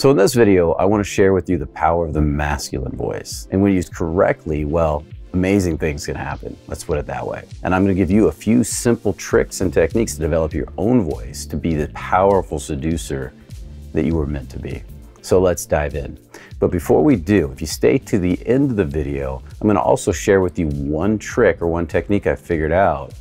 So in this video, I want to share with you the power of the masculine voice. And when used correctly, well, amazing things can happen. Let's put it that way. And I'm going to give you a few simple tricks and techniques to develop your own voice to be the powerful seducer that you were meant to be. So let's dive in. But before we do, if you stay to the end of the video, I'm going to also share with you one trick or one technique I figured out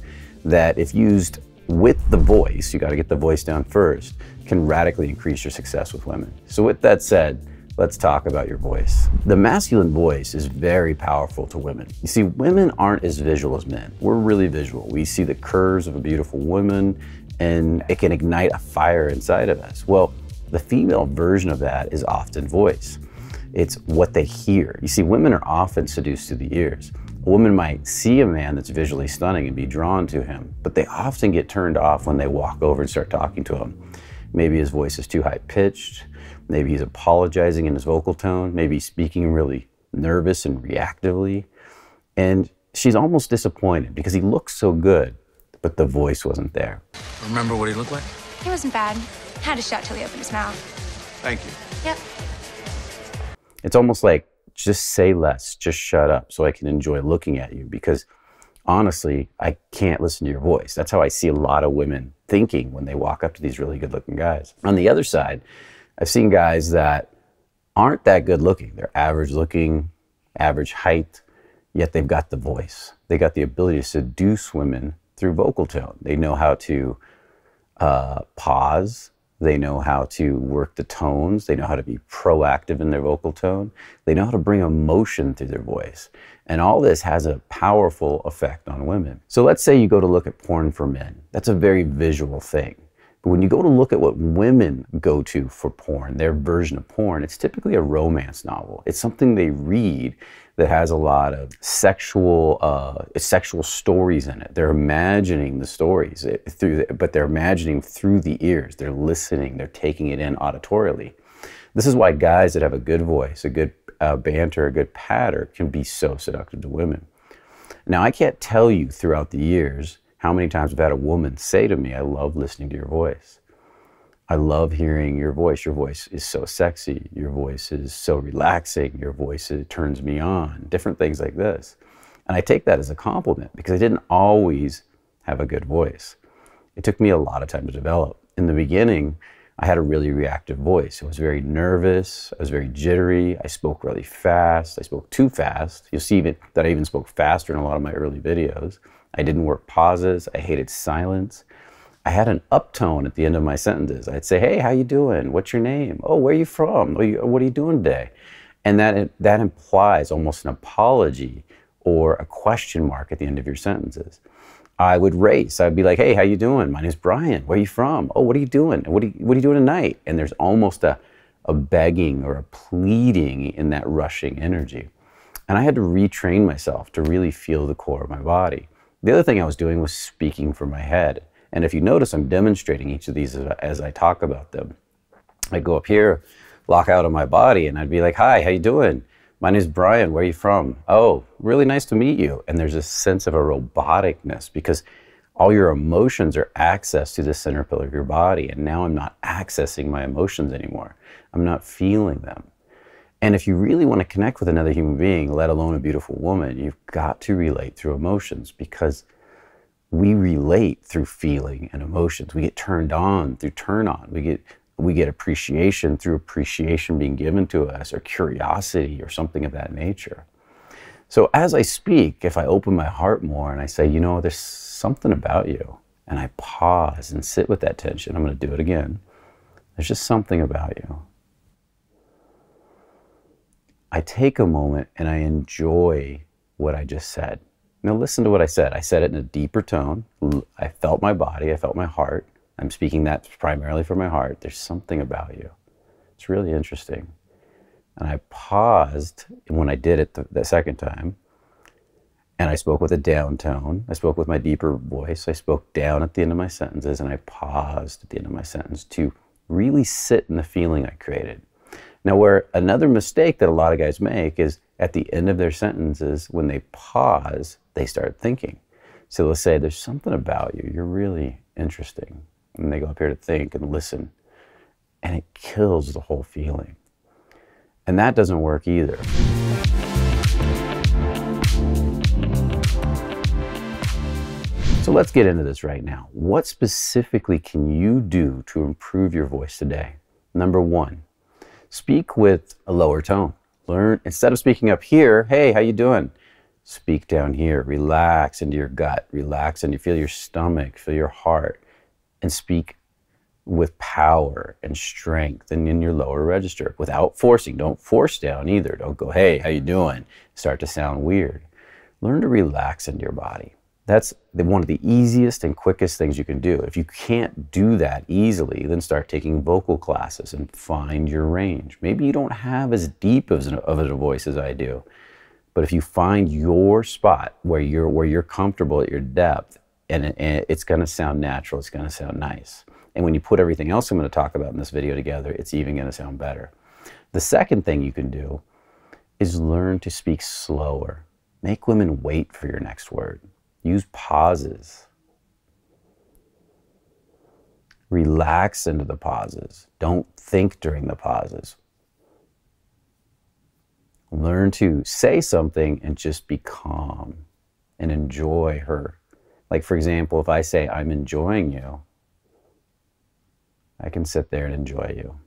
that if used with the voice, you got to get the voice down first, can radically increase your success with women. So with that said, let's talk about your voice. The masculine voice is very powerful to women. You see, women aren't as visual as men. We're really visual. We see the curves of a beautiful woman and it can ignite a fire inside of us. Well, the female version of that is often voice. It's what they hear. You see, women are often seduced through the ears. A woman might see a man that's visually stunning and be drawn to him, but they often get turned off when they walk over and start talking to him. Maybe his voice is too high-pitched. Maybe he's apologizing in his vocal tone. Maybe he's speaking really nervous and reactively. And she's almost disappointed because he looks so good, but the voice wasn't there. Remember what he looked like? He wasn't bad. Had a shot till he opened his mouth. Thank you. Yep. It's almost like, just say less, just shut up so I can enjoy looking at you, because honestly, I can't listen to your voice. That's how I see a lot of women thinking when they walk up to these really good looking guys. On the other side, I've seen guys that aren't that good looking. They're average looking, average height, yet they've got the voice. They got the ability to seduce women through vocal tone. They know how to pause. They know how to work the tones. They know how to be proactive in their vocal tone. They know how to bring emotion through their voice. And all this has a powerful effect on women. So let's say you go to look at porn for men. That's a very visual thing. But when you go to look at what women go to for porn, their version of porn, it's typically a romance novel. It's something they read that has a lot of sexual stories in it. They're imagining the stories but they're imagining through the ears. They're listening, they're taking it in auditorily. This is why guys that have a good voice, a good banter, a good patter can be so seductive to women. Now, I can't tell you throughout the years how many times I've had a woman say to me, I love listening to your voice. I love hearing your voice. Your voice is so sexy. Your voice is so relaxing. Your voice turns me on. Different things like this. And I take that as a compliment because I didn't always have a good voice. It took me a lot of time to develop. In the beginning, I had a really reactive voice. I was very nervous. I was very jittery. I spoke really fast. I spoke too fast. You'll see that I even spoke faster in a lot of my early videos. I didn't work pauses. I hated silence. I had an uptone at the end of my sentences. I'd say, hey, how you doing? What's your name? Oh, where are you from? What are you doing today? And that implies almost an apology or a question mark at the end of your sentences. I would race. I'd be like, hey, how you doing? My name's Brian. Where are you from? Oh, what are you doing? What are you doing tonight? And there's almost a begging or a pleading in that rushing energy. And I had to retrain myself to really feel the core of my body. The other thing I was doing was speaking from my head. And if you notice, I'm demonstrating each of these as I talk about them. I'd go up here, lock out of my body, and I'd be like, hi, how you doing? My name's Brian, where are you from? Oh, really nice to meet you. And there's a sense of a roboticness because all your emotions are accessed to the center pillar of your body. And now I'm not accessing my emotions anymore. I'm not feeling them. And if you really want to connect with another human being, let alone a beautiful woman, you've got to relate through emotions because we relate through feeling and emotions. We get turned on through turn on. We get appreciation through appreciation being given to us or curiosity or something of that nature. So as I speak, if I open my heart more and I say, you know, there's something about you, and I pause and sit with that tension, I'm going to do it again. There's just something about you. I take a moment and I enjoy what I just said. Now listen to what I said. I said it in a deeper tone. I felt my body. I felt my heart. I'm speaking that primarily from my heart. There's something about you. It's really interesting. And I paused when I did it the second time. And I spoke with a down tone. I spoke with my deeper voice. I spoke down at the end of my sentences. And I paused at the end of my sentence to really sit in the feeling I created. Now, where another mistake that a lot of guys make is at the end of their sentences, when they pause, they start thinking. So they'll say, there's something about you. You're really interesting. And they go up here to think and listen. and it kills the whole feeling. And that doesn't work either. So let's get into this right now. What specifically can you do to improve your voice today? Number one, speak with a lower tone. Learn, instead of speaking up here, hey, how you doing? Speak down here, relax into your gut, relax and you feel your stomach, feel your heart, and speak with power and strength and in your lower register without forcing. Don't force down either. Don't go, hey, how you doing? Start to sound weird. Learn to relax into your body. That's one of the easiest and quickest things you can do. If you can't do that easily, then start taking vocal classes and find your range. Maybe you don't have as deep of a voice as I do, but if you find your spot where you're comfortable at your depth, and it's gonna sound natural, it's gonna sound nice. And when you put everything else I'm gonna talk about in this video together, it's even gonna sound better. The second thing you can do is learn to speak slower. Make women wait for your next word. Use pauses. Relax into the pauses. Don't think during the pauses. Learn to say something and just be calm and enjoy her. Like, for example, if I say, I'm enjoying you, I can sit there and enjoy you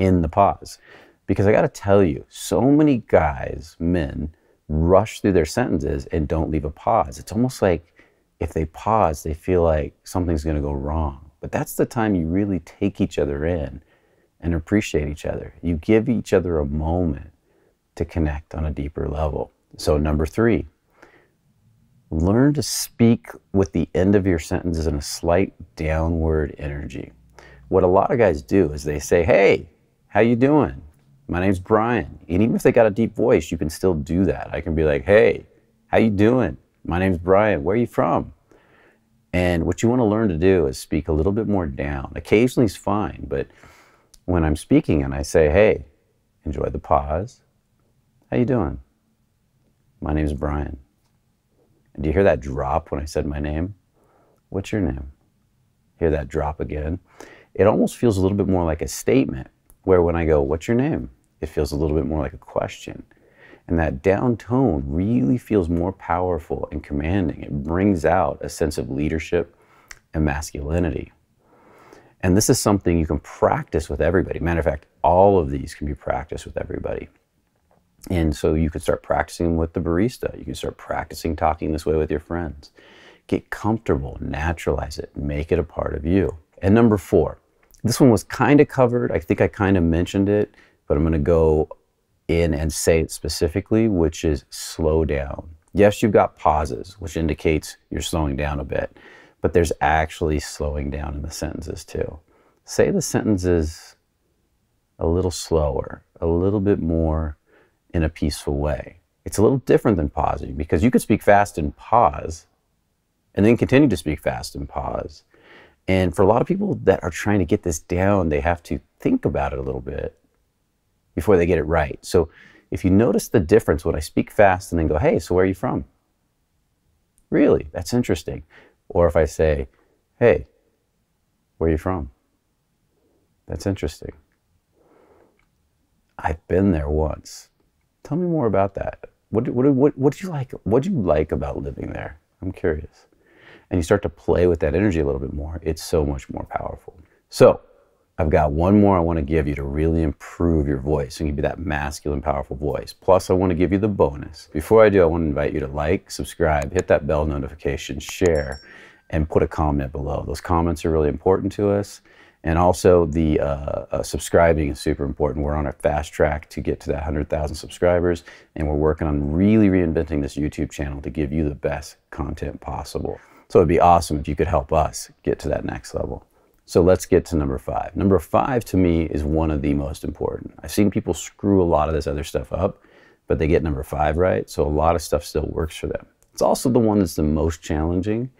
in the pause. Because I got to tell you, so many guys, men, rush through their sentences and don't leave a pause. It's almost like if they pause, they feel like something's going to go wrong. But that's the time you really take each other in and appreciate each other. You give each other a moment to connect on a deeper level. So number three, learn to speak with the end of your sentences in a slight downward energy. What a lot of guys do is they say, hey, how you doing? My name's Brian. And even if they got a deep voice, you can still do that. I can be like, hey, how you doing? My name's Brian. Where are you from? And what you want to learn to do is speak a little bit more down. Occasionally is fine, but when I'm speaking and I say, hey, enjoy the pause. How you doing? My name's Brian. And do you hear that drop when I said my name? What's your name? Hear that drop again? It almost feels a little bit more like a statement, where when I go, what's your name? It feels a little bit more like a question. And that down tone really feels more powerful and commanding. It brings out a sense of leadership and masculinity. And this is something you can practice with everybody. Matter of fact, all of these can be practiced with everybody. And so you can start practicing with the barista. You can start practicing talking this way with your friends. Get comfortable, naturalize it, make it a part of you. And number four, this one was kind of covered. I think I kind of mentioned it, but I'm going to go in and say it specifically, which is slow down. Yes, you've got pauses, which indicates you're slowing down a bit, but there's actually slowing down in the sentences too. Say the sentences a little slower, a little bit more in a peaceful way. It's a little different than pausing, because you could speak fast and pause and then continue to speak fast and pause. And for a lot of people that are trying to get this down, they have to think about it a little bit before they get it right. So if you notice the difference when I speak fast and then go, hey, so where are you from? Really? That's interesting. Or if I say, hey, where are you from? That's interesting. I've been there once. Tell me more about that. What do you like? What do you like about living there? I'm curious. And you start to play with that energy a little bit more, it's so much more powerful. So I've got one more I want to give you to really improve your voice and give you that masculine, powerful voice. Plus, I want to give you the bonus. Before I do, I want to invite you to like, subscribe, hit that bell notification, share, and put a comment below. Those comments are really important to us. And also the subscribing is super important. We're on a fast track to get to that 100,000 subscribers, and we're working on really reinventing this YouTube channel to give you the best content possible. So it'd be awesome if you could help us get to that next level. So let's get to number five. Number five to me is one of the most important. I've seen people screw a lot of this other stuff up, but they get number five right. So a lot of stuff still works for them. It's also the one that's the most challenging,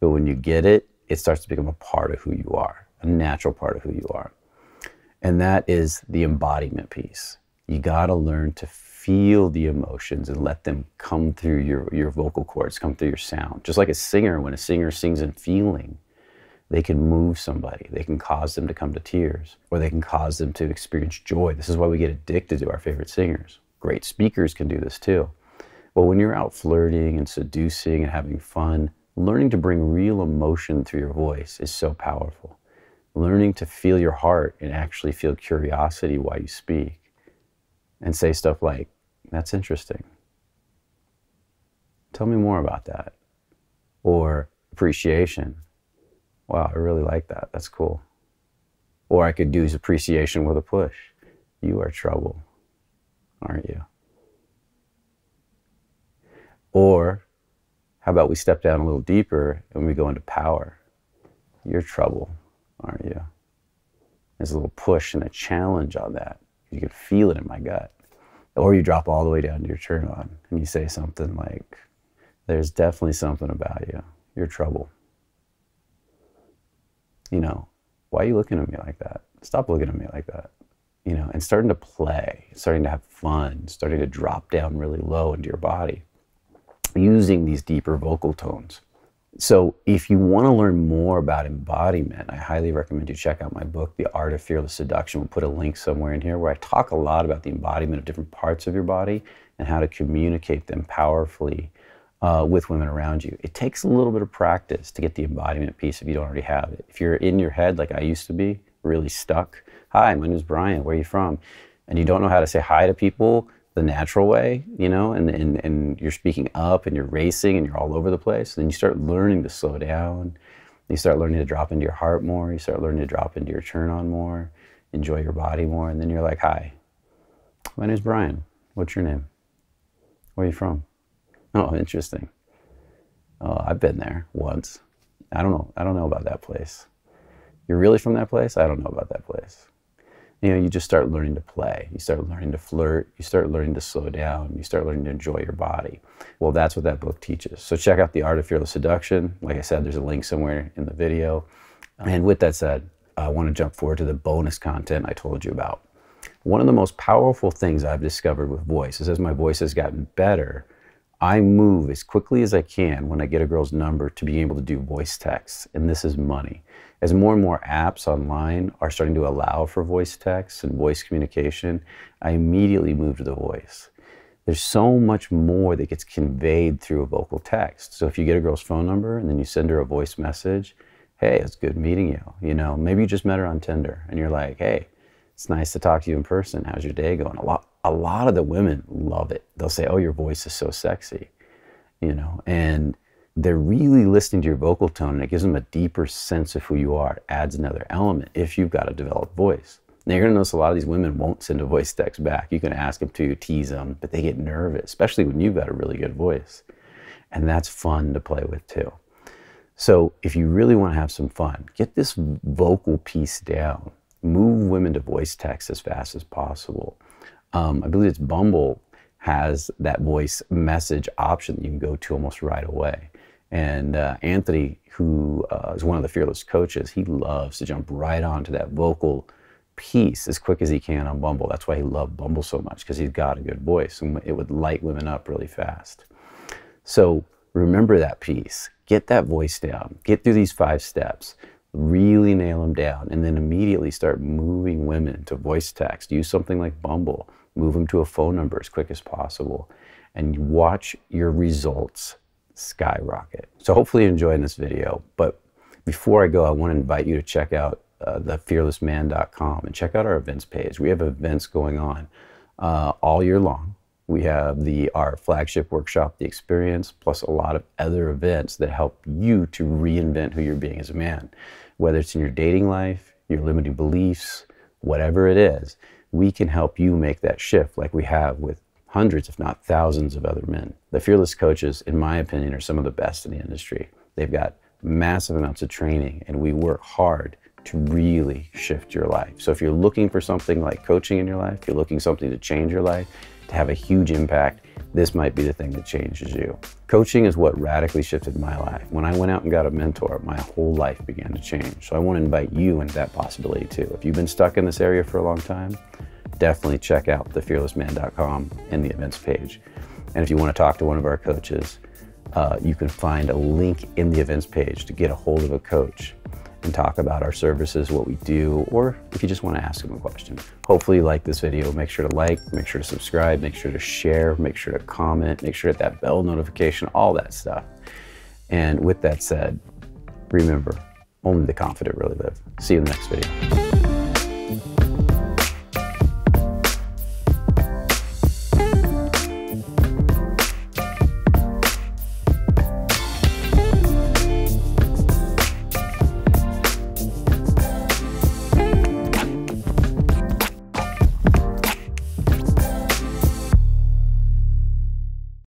but when you get it, it starts to become a part of who you are, a natural part of who you are. And that is the embodiment piece. You gotta learn to feel the emotions and let them come through your vocal cords, come through your sound. Just like a singer, when a singer sings in feeling, They can move somebody. They can cause them to come to tears, or they can cause them to experience joy. This is why we get addicted to our favorite singers. Great speakers can do this too. But when you're out flirting and seducing and having fun, learning to bring real emotion through your voice is so powerful. Learning to feel your heart and actually feel curiosity while you speak and say stuff like, "That's interesting. Tell me more about that." Or appreciation. "Wow, I really like that. That's cool." Or I could use appreciation with a push. "You are trouble, aren't you?" Or how about we step down a little deeper and we go into power. "You're trouble, aren't you?" There's a little push and a challenge on that. You can feel it in my gut. Or you drop all the way down to your turn on and you say something like, "There's definitely something about you. You're trouble. You know, why are you looking at me like that? Stop looking at me like that." You know, and starting to play, starting to have fun, starting to drop down really low into your body, using these deeper vocal tones. So if you want to learn more about embodiment, I highly recommend you check out my book, The Art of Fearless Seduction. We'll put a link somewhere in here where I talk a lot about the embodiment of different parts of your body and how to communicate them powerfully with women around you. It takes a little bit of practice to get the embodiment piece if you don't already have it. If you're in your head like I used to be, really stuck. "Hi, my name's Brian, where are you from?" And you don't know how to say hi to people the natural way, you know, and you're speaking up and you're racing and you're all over the place. Then you start learning to slow down. You start learning to drop into your heart more. You start learning to drop into your turn on more, enjoy your body more. And then you're like, "Hi, my name's Brian. What's your name? Where are you from? Oh, interesting. I've been there once. I don't know about that place. You're really from that place? I don't know about that place." You know, you just start learning to play. You start learning to flirt. You start learning to slow down. You start learning to enjoy your body. Well, that's what that book teaches. So check out The Art of Fearless Seduction. Like I said, there's a link somewhere in the video. And with that said, I want to jump forward to the bonus content I told you about. One of the most powerful things I've discovered with voice is as my voice has gotten better, I move as quickly as I can when I get a girl's number to being able to do voice texts, and this is money. As more and more apps online are starting to allow for voice texts and voice communication, I immediately move to the voice. There's so much more that gets conveyed through a vocal text. So if you get a girl's phone number and then you send her a voice message, "Hey, it's good meeting you." You know, maybe you just met her on Tinder and you're like, "Hey, it's nice to talk to you in person. How's your day going?" A lot of the women love it. They'll say, "Oh, your voice is so sexy," you know, and they're really listening to your vocal tone, and it gives them a deeper sense of who you are. It adds another element if you've got a developed voice. Now, you're going to notice a lot of these women won't send a voice text back. You can ask them to, tease them, but they get nervous, especially when you've got a really good voice. And that's fun to play with too. So if you really want to have some fun, get this vocal piece down. Move women to voice text as fast as possible. I believe it's Bumble has that voice message option that you can go to almost right away. And Anthony, who is one of the Fearless coaches, he loves to jump right onto that vocal piece as quick as he can on Bumble. That's why he loved Bumble so much, because he's got a good voice and it would light women up really fast. So remember that piece. Get that voice down. Get through these 5 steps. Really nail them down, and then immediately start moving women to voice text. Use something like Bumble. Move them to a phone number as quick as possible, and watch your results skyrocket. So hopefully you're enjoying this video, but before I go, I want to invite you to check out thefearlessman.com and check out our events page. We have events going on all year long. We have our flagship workshop, The Experience, plus a lot of other events that help you to reinvent who you're being as a man. Whether it's in your dating life, your limiting beliefs, whatever it is, we can help you make that shift like we have with hundreds, if not thousands, of other men. The Fearless coaches, in my opinion, are some of the best in the industry. They've got massive amounts of training, and we work hard to really shift your life. So if you're looking for something like coaching in your life, if you're looking for something to change your life, to have a huge impact, this might be the thing that changes you. Coaching is what radically shifted my life. When I went out and got a mentor, my whole life began to change. So I want to invite you into that possibility too. If you've been stuck in this area for a long time, definitely check out thefearlessman.com and the events page. And if you want to talk to one of our coaches, you can find a link in the events page to get a hold of a coach. and talk about our services, what we do, or if you just want to ask them a question. Hopefully you like this video. Make sure to like, make sure to subscribe, make sure to share, make sure to comment, make sure to hit that bell notification, all that stuff. And with that said, remember, only the confident really live. See you in the next video.